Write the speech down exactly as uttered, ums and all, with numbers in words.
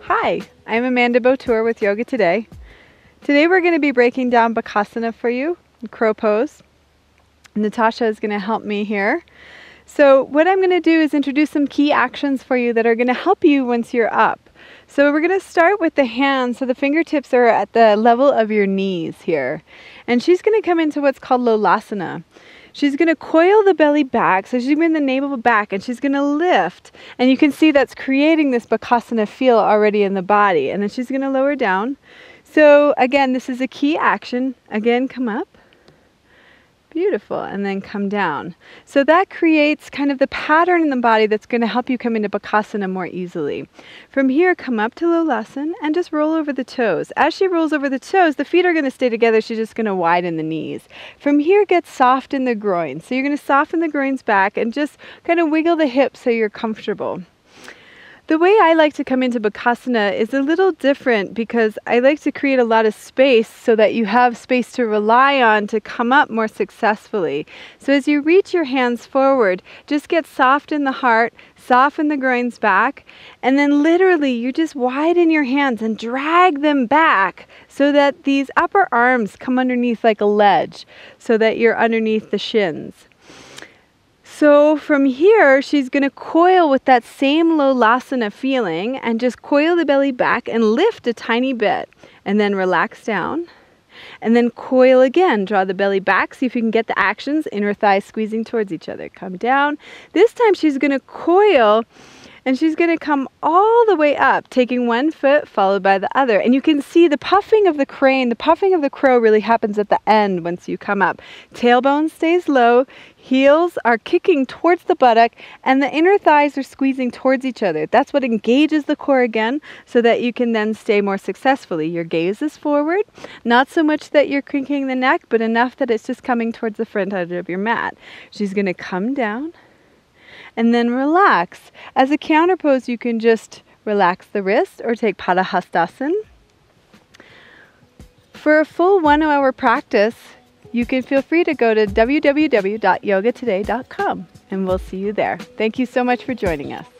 Hi, I'm Amanda Botur with Yoga Today. Today we're going to be breaking down Bakasana for you, crow pose. Natasha is going to help me here. So what I'm going to do is introduce some key actions for you that are going to help you once you're up. So we're going to start with the hands. So the fingertips are at the level of your knees here. And she's going to come into what's called Lolasana. She's going to coil the belly back, so she's going to be in the navel back, and she's going to lift. And you can see that's creating this Bakasana feel already in the body. And then she's going to lower down. So again, this is a key action. Again, come up. Beautiful. And then come down. So that creates kind of the pattern in the body that's going to help you come into Bakasana more easily. From here, come up to Lolasana and just roll over the toes. As she rolls over the toes, the feet are going to stay together. She's just going to widen the knees. From here, get soft in the groin. So you're going to soften the groin's back and just kind of wiggle the hips so you're comfortable. The way I like to come into Bakasana is a little different because I like to create a lot of space so that you have space to rely on to come up more successfully. So as you reach your hands forward, just get soft in the heart, soften the groin's back, and then literally you just widen your hands and drag them back so that these upper arms come underneath like a ledge so that you're underneath the shins. So from here, she's going to coil with that same Lolasana feeling and just coil the belly back and lift a tiny bit and then relax down and then coil again. Draw the belly back. See if you can get the actions, inner thighs squeezing towards each other. Come down. This time she's going to coil and she's going to come all the way up, taking one foot followed by the other. And you can see the puffing of the crane, the puffing of the crow really happens at the end once you come up. Tailbone stays low. Heels are kicking towards the buttock and the inner thighs are squeezing towards each other. That's what engages the core again so that you can then stay more successfully. Your gaze is forward, not so much that you're cranking the neck, but enough that it's just coming towards the front edge of your mat. She's going to come down and then relax. As a counter pose, you can just relax the wrist or take padahastasana. For a full one hour practice, you can feel free to go to w w w dot yoga today dot com and we'll see you there. Thank you so much for joining us.